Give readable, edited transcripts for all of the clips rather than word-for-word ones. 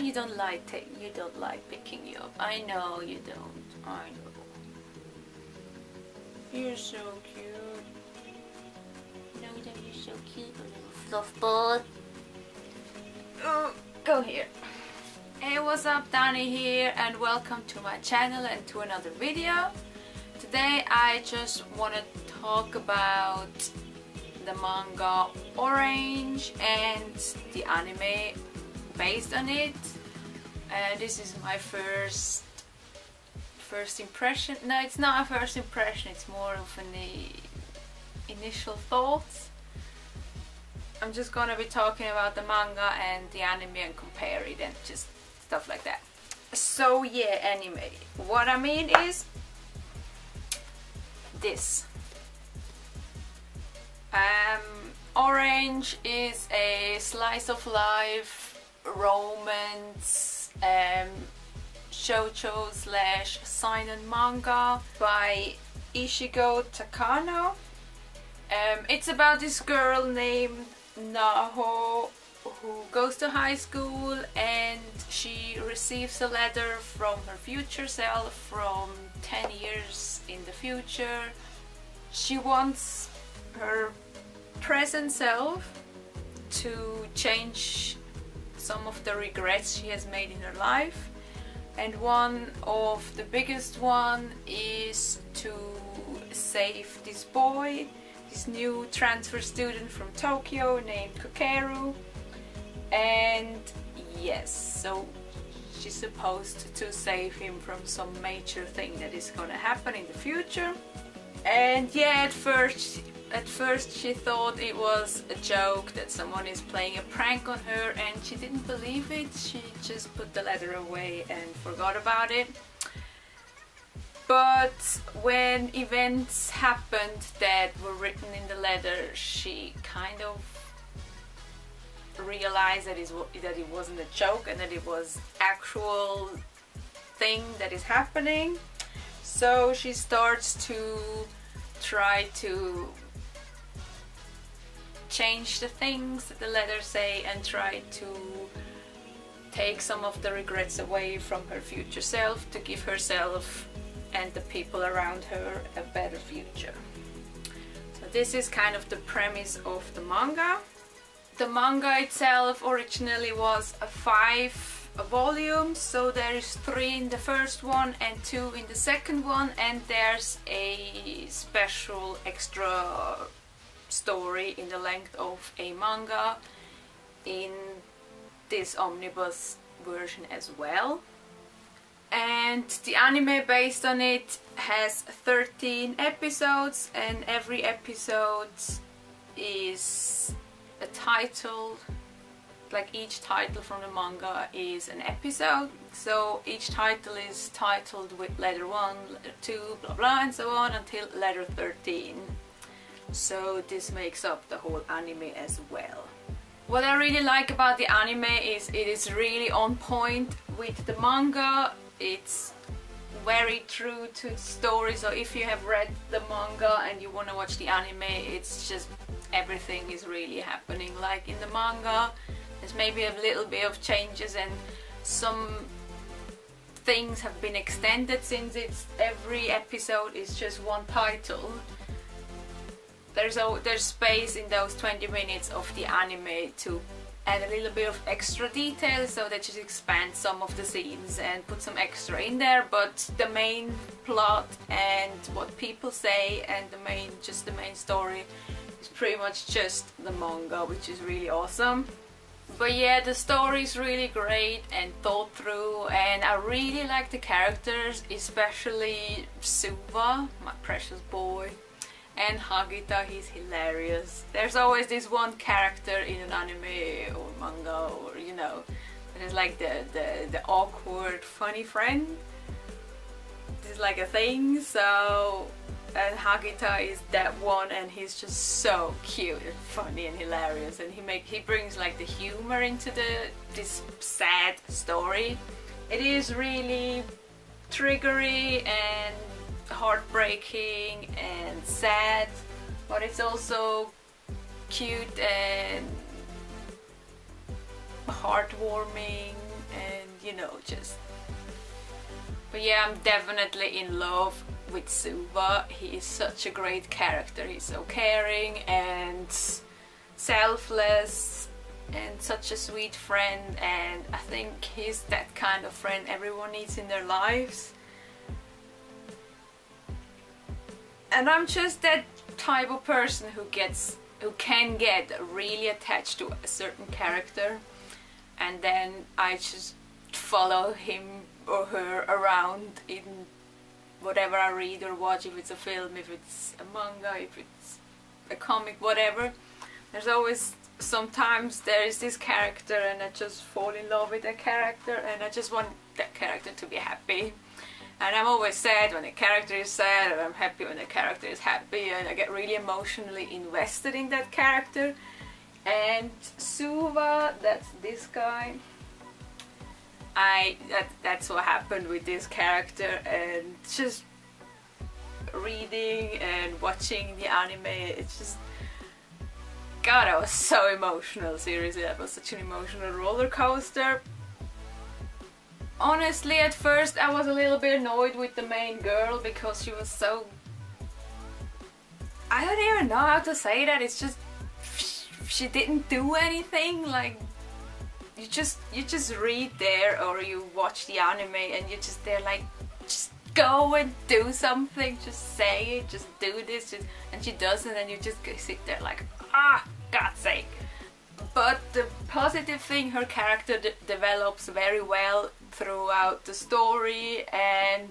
You don't like picking you up. I know you don't. I know. You're so cute. No, you're so cute, little fluffball. Oh, go here. Hey, what's up, Danny here, and welcome to my channel and to another video. Today I just want to talk about the manga Orange and the anime based on it. This is my first impression. No, it's not a first impression, it's more of an initial thoughts. I'm just gonna be talking about the manga and the anime and compare it and just stuff like that. So yeah, anime. What I mean is this. Orange is a slice of life romance shoujo / seinen manga by Ichigo Takano. It's about this girl named Naho who goes to high school, and she receives a letter from her future self from 10 years in the future. She wants her present self to change some of the regrets she has made in her life, and one of the biggest one is to save this boy, this new transfer student from Tokyo named Kakeru. And yes, so she's supposed to save him from some major thing that is gonna happen in the future. And yeah, at first she thought it was a joke, that someone is playing a prank on her, and she didn't believe it. She just put the letter away and forgot about it. But when events happened that were written in the letter, she kind of realized that it wasn't a joke and that it was actual thing that is happening. So she starts to try to change the things that the letters say and try to take some of the regrets away from her future self to give herself and the people around her a better future. So this is kind of the premise of the manga. The manga itself originally was a 5 volumes, so there's 3 in the first one and 2 in the second one, and there's a special extra story in the length of a manga in this omnibus version as well. And the anime based on it has 13 episodes, and every episode is a title, like each title from the manga is an episode. So each title is titled with letter 1, letter 2, blah blah, and so on until letter 13. So this makes up the whole anime as well. What I really like about the anime is it is really on point with the manga. It's very true to the story, so if you have read the manga and you want to watch the anime, it's just everything is really happening like in the manga. There's maybe a little bit of changes, and some things have been extended since it's every episode is just one title. There's space in those 20 minutes of the anime to add a little bit of extra detail, so that you expand some of the scenes and put some extra in there, but the main plot and what people say and the main story is pretty much just the manga, which is really awesome. But yeah, the story is really great and thought through, and I really like the characters, especially Suwa, my precious boy, and Hagita. He's hilarious. There's always this one character in an anime or manga, or you know, that is like the awkward funny friend. This is like a thing. So, and Hagita is that one, and he's just so cute and funny and hilarious, and he brings like the humor into this sad story. It is really triggery and heartbreaking and sad, but it's also cute and heartwarming, and you know, just... But yeah, I'm definitely in love with Suwa. He is such a great character. He's so caring and selfless and such a sweet friend, and I think he's that kind of friend everyone needs in their lives. And I'm just that type of person who can get really attached to a certain character, and then I just follow him or her around in whatever I read or watch, if it's a film, if it's a manga, if it's a comic, whatever. There's always, sometimes there is this character and I just fall in love with that character, and I just want that character to be happy. And I'm always sad when a character is sad, and I'm happy when a character is happy, and I get really emotionally invested in that character. And Suwa, that's this guy, that's what happened with this character. And just reading and watching the anime, it's just... God, I was so emotional, seriously, that was such an emotional roller coaster. Honestly, at first I was a little bit annoyed with the main girl because she was so... I don't even know how to say that, it's just... She didn't do anything, like... You just read there or you watch the anime and you're just there like... Just go and do something, just say it, just do this, just... And she doesn't, and you just sit there like... Ah, God's sake! But the positive thing, her character develops very well throughout the story, and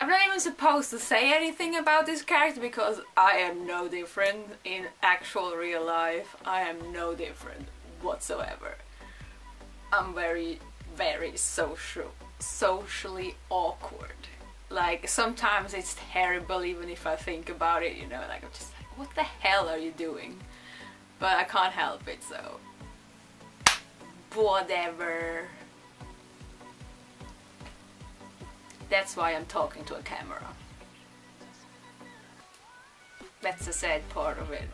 I'm not even supposed to say anything about this character because I am no different in actual real life. I am no different whatsoever. I'm very socially awkward. Like, sometimes it's terrible even if I think about it, you know, like I'm just like, what the hell are you doing? But I can't help it, so... Whatever. That's why I'm talking to a camera. That's the sad part of it.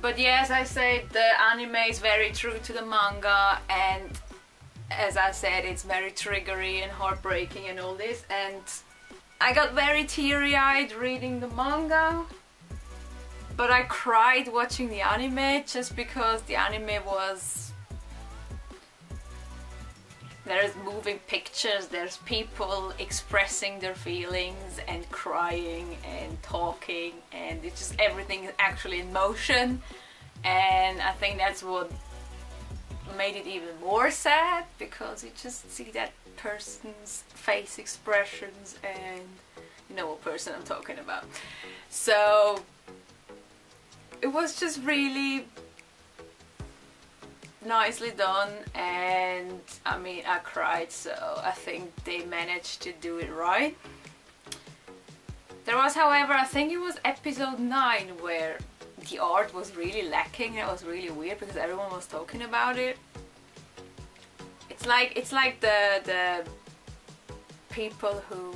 But yeah, as I said, the anime is very true to the manga, and as I said, it's very triggery and heartbreaking and all this, and I got very teary-eyed reading the manga. But I cried watching the anime just because the anime was... There's moving pictures, there's people expressing their feelings and crying and talking, and it's just everything is actually in motion, and I think that's what made it even more sad, because you just see that person's face expressions, and you know what person I'm talking about. So... It was just really nicely done, and I mean, I cried, so I think they managed to do it right. There was, however, I think it was episode 9 where the art was really lacking. It was really weird because everyone was talking about it. It's like the people who...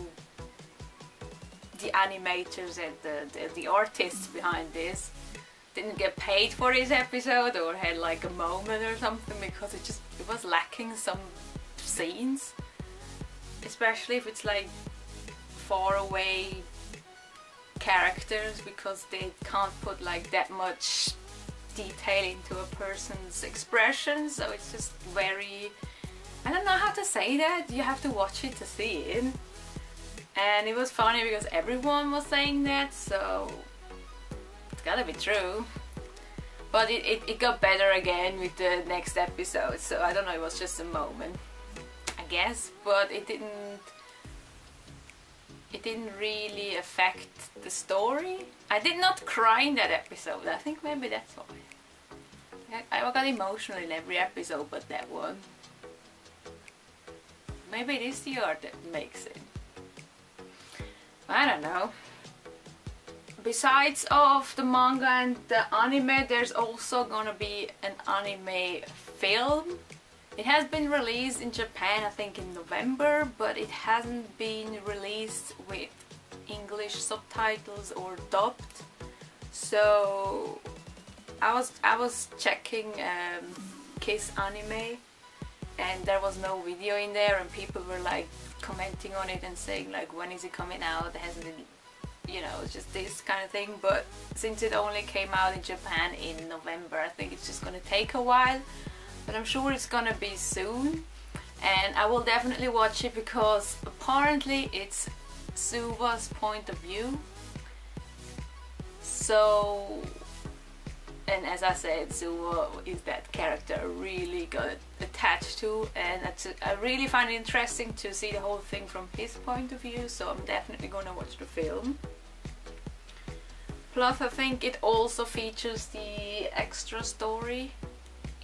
The animators and the artists behind this didn't get paid for this episode or had like a moment or something, because it was lacking some scenes, especially if it's like far away characters, because they can't put like that much detail into a person's expression. So it's just very... I don't know how to say that, you have to watch it to see it. And it was funny because everyone was saying that, so gotta be true. But it got better again with the next episode, so I don't know, it was just a moment, I guess, but it didn't really affect the story. I did not cry in that episode, I think maybe that's why. I got emotional in every episode but that one. Maybe it is the art that makes it, I don't know. Besides of the manga and the anime, there's also gonna be an anime film. It has been released in Japan, I think in November, but it hasn't been released with English subtitles or dubbed. So I was checking Kiss Anime, and there was no video in there, and people were like commenting on it and saying like, when is it coming out, hasn't it, you know, just this kind of thing. But since it only came out in Japan in November, I think it's just gonna take a while, but I'm sure it's gonna be soon, and I will definitely watch it because apparently it's Suwa's point of view. So, and as I said, Suwa is that character I really got attached to, and I really find it interesting to see the whole thing from his point of view, so I'm definitely gonna watch the film. Plus I think it also features the extra story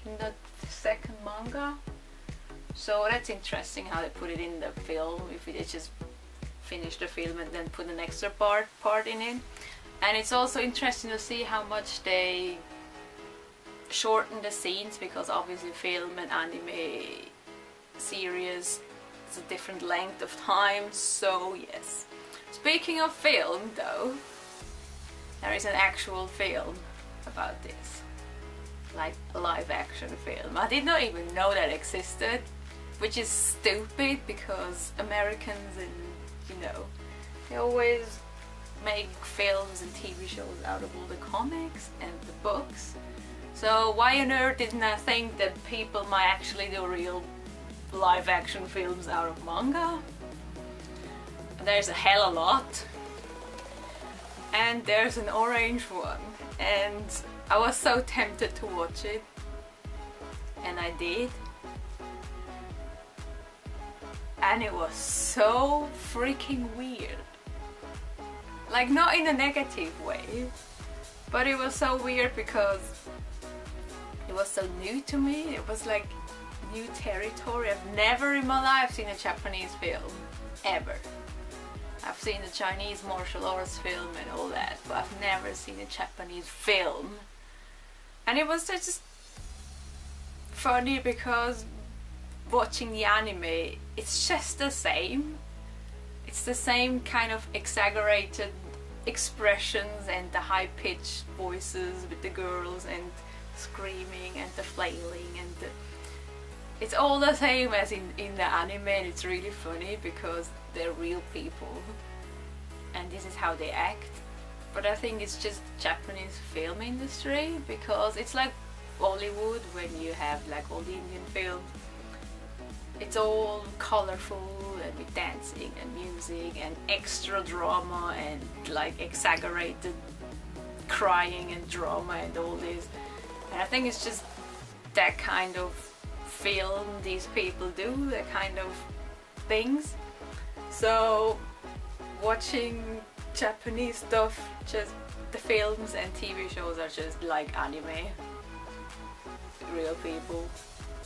in the second manga, so that's interesting how they put it in the film, if they just finish the film and then put an extra part in it. And it's also interesting to see how much they shorten the scenes, because obviously film and anime series is a different length of time, so yes. Speaking of film though, there is an actual film about this, like a live action film. I did not even know that existed, which is stupid because Americans and, you know, they always make films and TV shows out of all the comics and the books. So why on earth didn't I think that people might actually do real live action films out of manga? There's a hell a lot, and there's an Orange one, and I was so tempted to watch it, and I did, and it was so freaking weird. Like, not in a negative way, but it was so weird because it was so new to me. It was like new territory. I've never in my life seen a Japanese film, ever. I've seen a Chinese martial arts film and all that, but I've never seen a Japanese film. And it was just funny because watching the anime, it's just the same. It's the same kind of exaggerated expressions and the high-pitched voices with the girls and screaming and the flailing and the... It's all the same as in the anime, and it's really funny because they're real people and this is how they act. But I think it's just Japanese film industry, because it's like Bollywood when you have like all the Indian films. It's all colorful and with dancing and music and extra drama and like exaggerated crying and drama and all this. And I think it's just that kind of film these people do, that kind of things. So watching Japanese stuff, just the films and TV shows are just like anime, real people.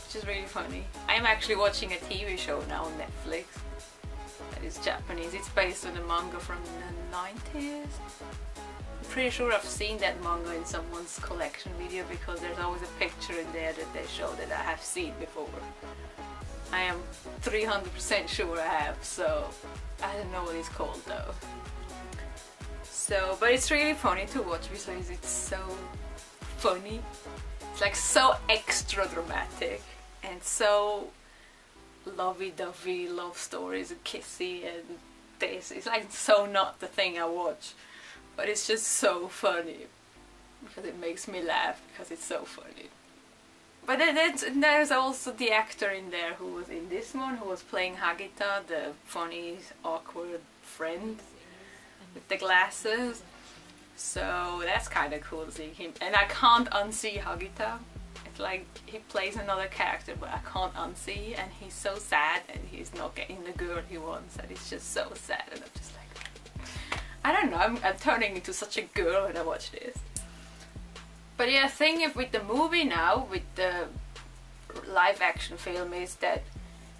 Which is really funny. I'm actually watching a TV show now on Netflix that is Japanese. It's based on a manga from the 90s. I'm pretty sure I've seen that manga in someone's collection video, because there's always a picture in there that they show that I have seen before. I am 300% sure I have, so I don't know what it's called though. So, but it's really funny to watch because it's so funny. It's like so extra dramatic and so lovey-dovey love stories and kissy and this. It's like so not the thing I watch, but it's just so funny because it makes me laugh because it's so funny. But then there's also the actor in there who was in this one, who was playing Hagita, the funny awkward friend with the glasses. So that's kind of cool seeing him, and I can't unsee Hagita. It's like he plays another character, but I can't unsee, and he's so sad, and he's not getting the girl he wants, and it's just so sad, and I'm just like, I don't know, I'm turning into such a girl when I watch this. But yeah, thing is with the movie now, with the live action film, is that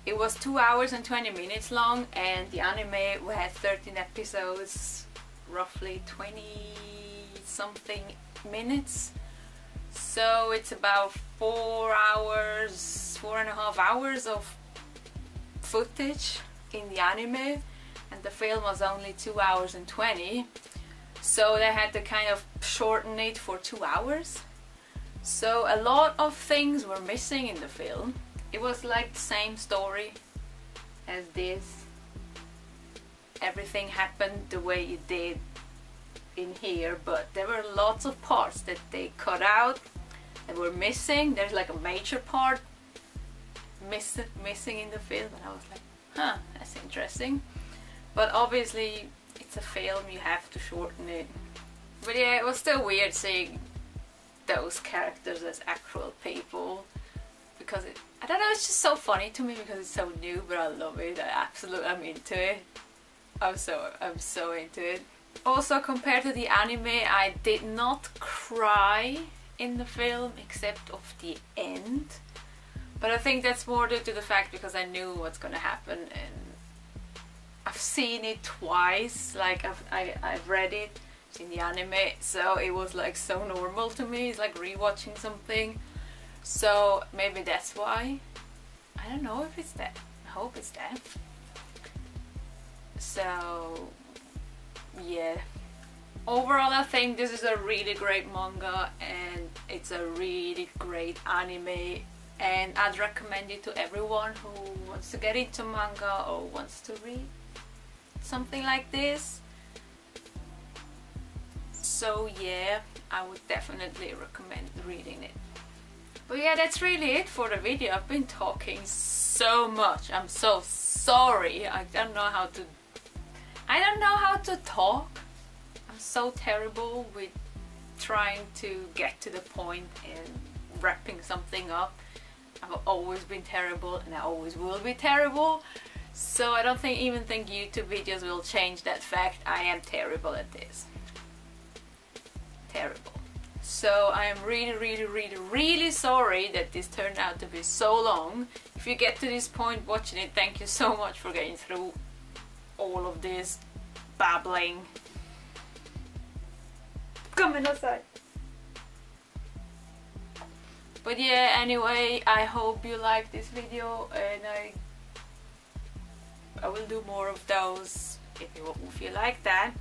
it was 2 hours and 20 minutes long, and the anime had 13 episodes, roughly 20-something minutes, so it's about 4 hours, 4.5 hours of footage in the anime, and the film was only 2 hours and 20, so they had to kind of shorten it for 2 hours. So a lot of things were missing in the film. It was like the same story as this. Everything happened the way it did in here, but there were lots of parts that they cut out that were missing. There's like a major part missing in the film, and I was like, huh, that's interesting. But obviously it's a film, you have to shorten it. But yeah, it was still weird seeing those characters as actual people, because it, I don't know, it's just so funny to me because it's so new, but I love it. I'm into it. I'm so into it. Also, compared to the anime, I did not cry in the film except of the end, but I think that's more due to the fact because I knew what's gonna happen and I've seen it twice. Like I've read it in the anime, so it was like so normal to me. It's like rewatching something, so maybe that's why. I don't know if it's that. I hope it's that. So yeah, overall I think this is a really great manga and it's a really great anime, and I'd recommend it to everyone who wants to get into manga or wants to read something like this. So yeah, I would definitely recommend reading it. But yeah, that's really it for the video. I've been talking so much. I'm so sorry. I don't know how to talk. I'm so terrible with trying to get to the point and wrapping something up. I've always been terrible and I always will be terrible. So I don't even think YouTube videos will change that fact. I am terrible at this. Terrible. So I am really sorry that this turned out to be so long. If you get to this point watching it, thank you so much for getting through all of this babbling. Coming outside. But yeah, anyway, I hope you like this video, and I will do more of those if you like that.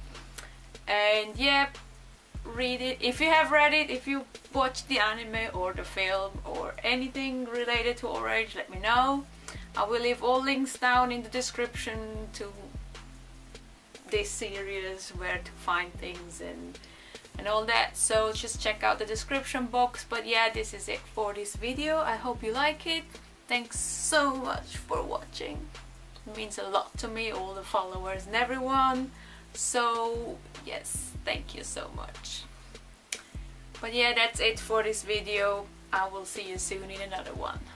And yeah, read it. If you have read it, if you watched the anime or the film or anything related to Orange, let me know. I will leave all links down in the description to this series, where to find things and all that, so just check out the description box. But yeah, this is it for this video. I hope you like it. Thanks so much for watching. It means a lot to me, all the followers and everyone. So yes, thank you so much. But yeah, that's it for this video. I will see you soon in another one.